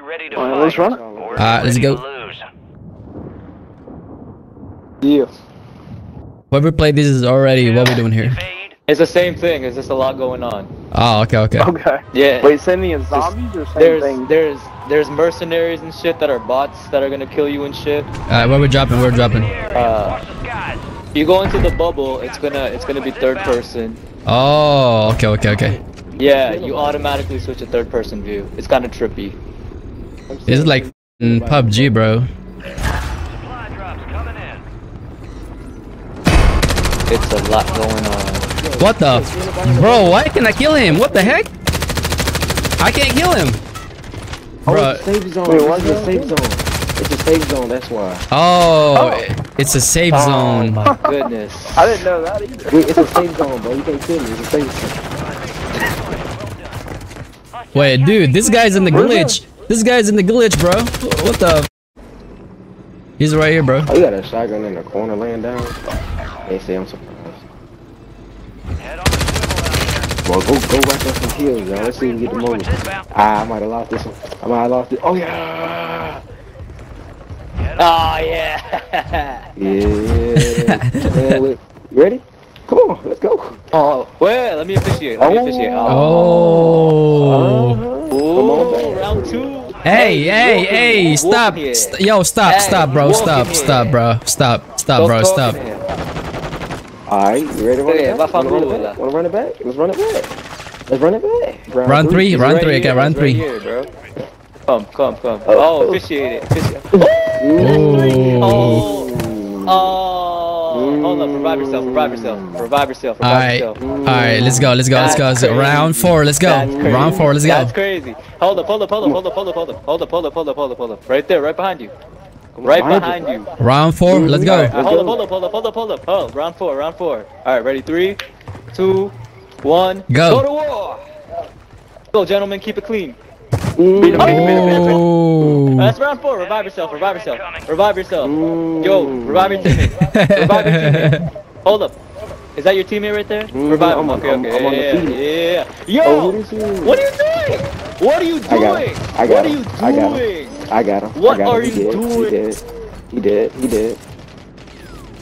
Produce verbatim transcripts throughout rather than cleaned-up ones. You ready to fight? Let's run it. Alright, let's go. Yeah. Whoever played this is already, what are we doing here? It's the same thing, it's just a lot going on. Oh, okay, okay. Okay. Yeah. Wait, send me a zombies or something? There's, thing? there's, there's mercenaries and shit that are bots that are gonna kill you and shit. Alright, where we're dropping, where we're dropping. Uh, you go into the bubble, it's gonna, it's gonna be third person. Oh, okay, okay, okay. Yeah, you automatically switch to third person view. It's kinda trippy. This is like P U B G, bro. It's a lot going on. What the? Bro, why can I kill him? What the heck? I can't kill him. Bro. Oh, it's safe zone. Wait, why's it safe zone? It's a safe zone, that's why. Oh, oh. It's a safe oh, zone. My goodness. I didn't know that either. Wait, it's a safe zone, bro. You can't kill me. It's a safe zone. Wait, dude, this guy's in the glitch. This guy's in the glitch, bro. What the? He's right here, bro. Oh, you got a shotgun in the corner laying down. They say I'm surprised. Well, go, go back up some kills, y'all. Let's see if we get the moment. Ah, I might have lost this one. I might have lost it. Oh, yeah. Oh, yeah. Yeah. You ready? Come on, let's go. Oh, well, let me officiate. Let me officiate. Oh. Oh. Uh-huh. Oh, round two. Hey, hey, hey, stop. St yo, stop, hey, stop, bro. Stop, stop, bro. Stop, stop, bro. Stop. Alright, you ready to run it back? Wanna run it back? Wanna run it back? Let's run it back. Let's run it back. Round, round three, run three, okay, round three. Come, come, come. Oh, officiate it. Oh. Oh. Hold up, revive yourself, revive yourself, revive yourself. Alright, alright, let's go, let's go, let's go. Round four, let's go. Round four, let's go. That's crazy. Hold up, hold up, hold up, hold up, hold up, hold up, hold up, hold up, hold up, hold up, hold up. Right there, right behind you. Right behind you. Round four, let's go. Right, hold up, hold up, hold up, hold up, hold up. Oh, round four, round four. Alright, ready? Three, two, one. Go. Go to war. Go, gentlemen, keep it clean. Beat him, beat him, beat him, beat him, beat him. That's round four. Revive yourself, revive yourself. Revive yourself. Yo, revive your teammate. Revive your teammate. Hold up. Is that your teammate right there? Revive him. Okay, okay. Yeah, yeah. Yo, what are you doing? What are you doing? What are you doing? I got him. What I got are him. you did. doing? He did. He did. He did.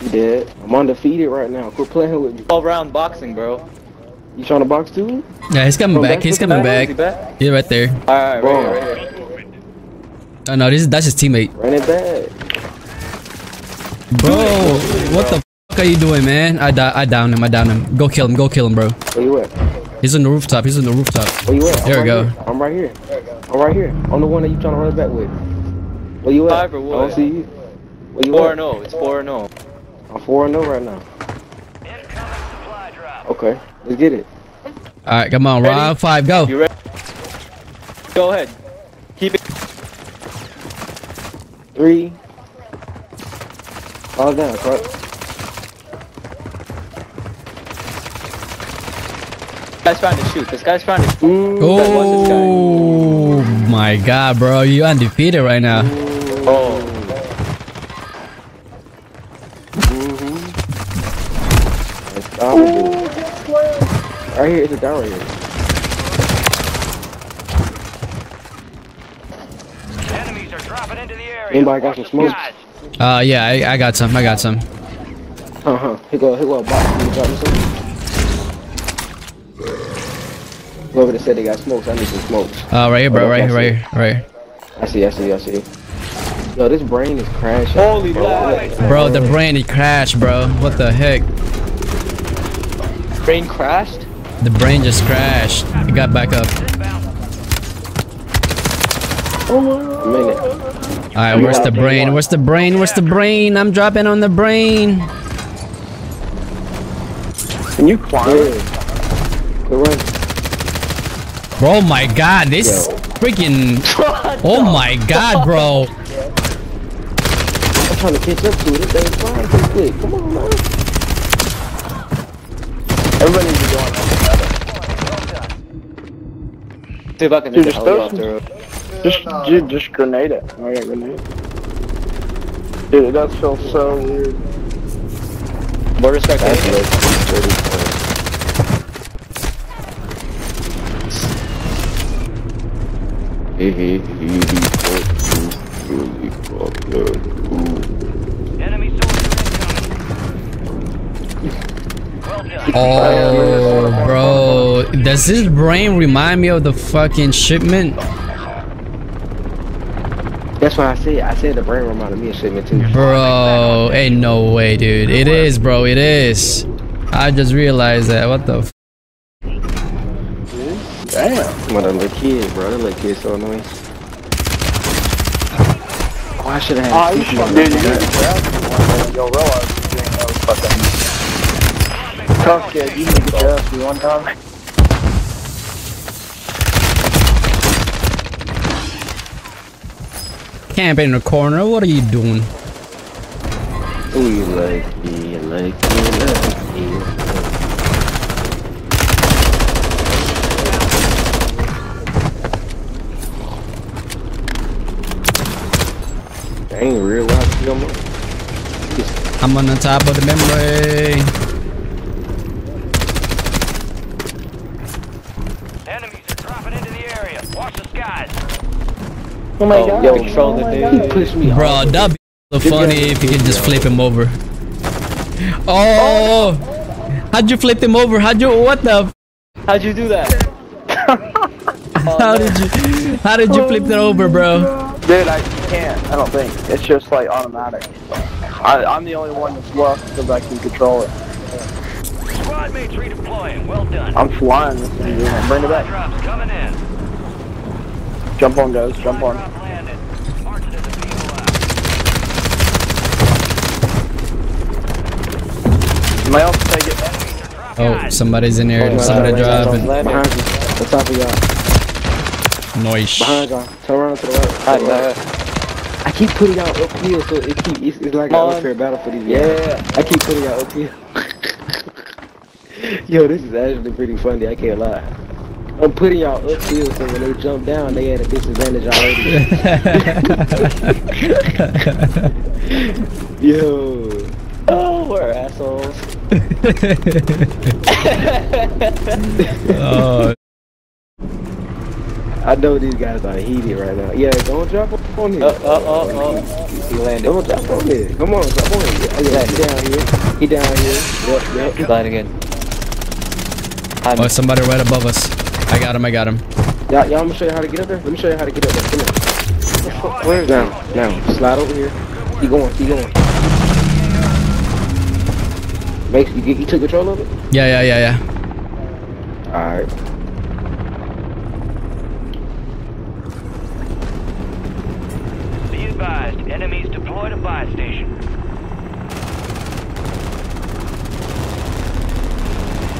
He did. I'm undefeated right now. Quit playing with me. All round boxing, bro. You trying to box too? Yeah, he's coming From back. back. He's coming back. back. He back? Yeah, right there. All right, right here, right here. Oh no, this is that's his teammate. Run it back, bro. Dude, what bro. the fuck are you doing, man? I I downed him. I downed him. Go kill him. Go kill him, bro. Where you at? He's on the rooftop. He's on the rooftop. Where you at? There we go. I'm right here. I'm right here. I'm the one that you trying to run it back with. Where you at? I don't see you. Where you at? four and oh. It's four and oh. I'm four and oh right now. Okay. Let's get it. Alright, come on. Round five. Go. You ready? Go ahead. Keep it. Three. All down. This guy's trying to shoot. This guy's trying to shoot. Oh my god, bro. You're undefeated right now. Oh. Mm-hmm. Let's go. Ooh. Right here. It's a down right here. Enemies are dropping into the area. Anybody got some smoke? Uh, yeah. I, I got some. I got some. Uh-huh. Here go. Here go. Box. Whoever that said they got smokes, I need some smokes. Uh, right here, bro, right here, right here, right here. I see, I see, I see. Yo, this brain is crashing. Holy God. Bro, the brain, it crashed, bro. What the heck? Brain crashed? The brain just crashed. It got back up. Alright, where's the brain? Where's the brain? Where's the brain? I'm dropping on the brain. Can you climb? Yeah. Oh my god, this Yo. freaking. Oh my god, bro. I'm trying to catch up to it. This thing's flying too quick. Come on, man. Everybody needs to go on together. See if I can do this. Just, dude, just grenade it. I got grenade. Dude, that feels so weird. Border stack. Enemy soldier. Oh, bro. Does this brain remind me of the fucking shipment? That's what I said. I said the brain reminded me of shipment too. Bro, ain't no way, dude. It is, bro. It is. I just realized that. What the f? Damn. What a little kid, bro. That little kid so annoying. Oh, I should have had a C P U. Oh, you should Yo, bro, I was doing no fucking. Tough kid, you need to get your L C one time. Camp in the corner. What are you doing? Oh, you like me, you like me, you like me. I ain't realized no more. I'm on the top of the memory. Enemies are dropping into the area. Watch the skies. Oh my oh, god, yo, control oh the dude. Push me bro, that'd be so funny if you could just flip him over. Oh! How'd you flip him over? How'd you, what the? How'd you do that? How did you, how did you flip that over, bro? Dude, I can't, I don't think. It's just like automatic. I, I'm the only one that's left because I can control it. Squad mates redeploying, well done. I'm flying this thing, dude. I'm bringing it back. Jump on, guys. Jump on. Oh, somebody's in here. Oh, somebody driving. What's up, y'all? Noise. Behind y'all. Turn around to the right. Right. I keep putting out up here, so it keep, it's, it's like an unfair battle for these guys. Yeah, I keep putting out up here. Yo, this is actually pretty funny. I can't lie. I'm putting y'all upfield so when they jump down, they had a disadvantage already. Yo. Oh, we're assholes. Oh. I know these guys are heated right now. Yeah, don't drop up on here. Oh, oh, oh, oh. He landed. Don't drop on here. Come on, drop on here. Oh, yeah, he's down here. He down here. Yep, yep. He's lying again. I'm oh, somebody right above us. I got him, I got him. Yeah, yeah, I'm gonna show you how to get up there. Let me show you how to get up there. Come here. Where is down? Now, slide over here. Keep going, keep going. Make you, you took control of it? Yeah, yeah, yeah, yeah. Alright. Be advised, enemies deployed a buy station.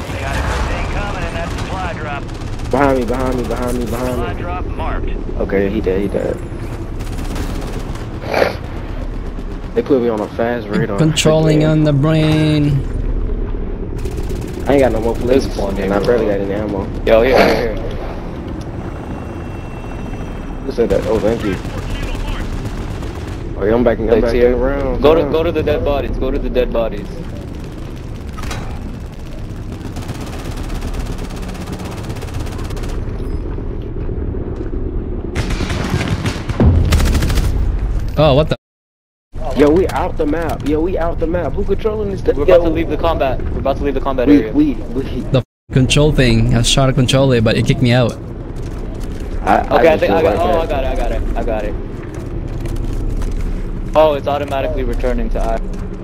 They got everything coming in that supply drop. Behind me, behind me, behind me, behind me. Drop marked. Okay, he dead, he dead. They put me on a fast radar. Controlling on the brain. I ain't got no more police on there. I barely got any ammo. Yo, here, here, here. Who said that? Oh, thank you. Oh, yeah, I'm back in the round. Go to, go to the dead bodies. Go to the dead bodies. Oh, what the? Yo, we out the map. Yo, we out the map. Who controlling this? We're about to leave the combat. We're about to leave the combat we, area. We, we. The control thing. I was trying to control it, but it kicked me out. I, okay, I, I think I got, oh, I got it. I got it. I got it. Oh, it's automatically returning to I.